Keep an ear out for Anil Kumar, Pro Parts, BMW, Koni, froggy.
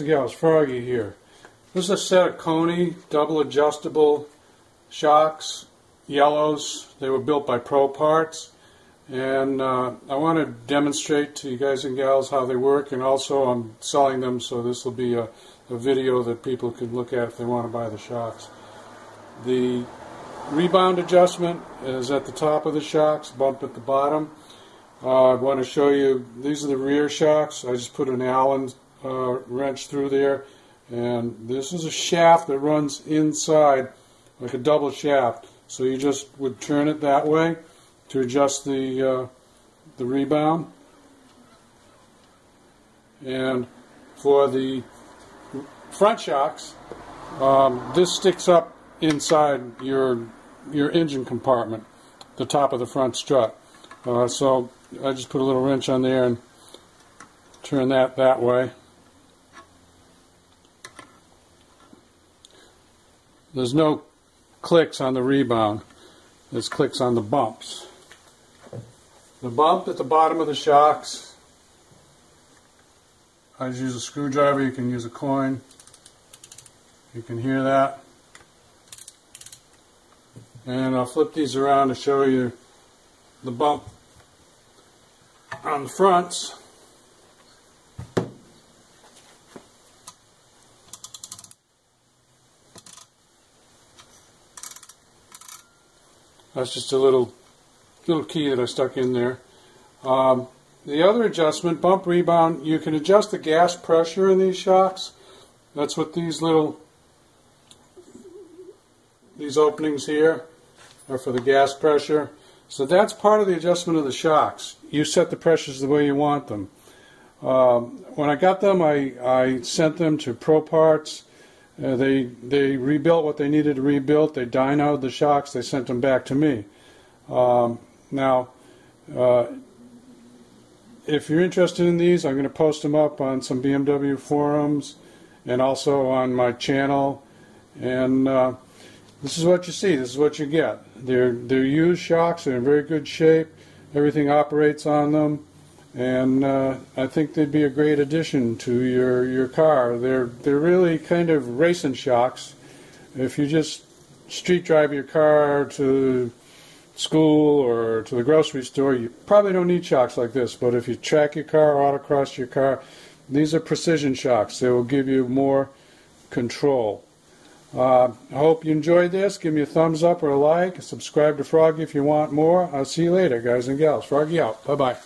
Guys and gals, Froggy here. This is a set of Koni double adjustable shocks, yellows. They were built by Pro Parts, and I want to demonstrate to you guys and gals how they work, and also I'm selling them, so this will be a video that people can look at if they want to buy the shocks. The rebound adjustment is at the top of the shocks, bump at the bottom. I want to show you, these are the rear shocks. I just put an Allen wrench through there, and this is a shaft that runs inside like a double shaft, so you just would turn it that way to adjust the rebound. And for the front shocks, this sticks up inside your engine compartment, the top of the front strut, so I just put a little wrench on there and turn that way. There's no clicks on the rebound. There's clicks on the bumps. The bump at the bottom of the shocks, I just use a screwdriver. You can use a coin. You can hear that. And I'll flip these around to show you the bump on the fronts. That's just a little key that I stuck in there. The other adjustment, bump rebound, you can adjust the gas pressure in these shocks. That's what these openings here are for, the gas pressure. So that's part of the adjustment of the shocks. You set the pressures the way you want them. When I got them, I sent them to Pro Parts. They rebuilt what they needed to rebuild. They dynoed the shocks. They sent them back to me. If you're interested in these, I'm going to post them up on some BMW forums and also on my channel. And this is what you see. This is what you get. They're used shocks. They're in very good shape. Everything operates on them. And I think they'd be a great addition to your car. They're really kind of racing shocks. If you just street drive your car to school or to the grocery store, you probably don't need shocks like this. But if you track your car or autocross your car, these are precision shocks. They will give you more control. I hope you enjoyed this. Give me a thumbs up or a like. Subscribe to Froggy if you want more. I'll see you later, guys and gals. Froggy out. Bye-bye.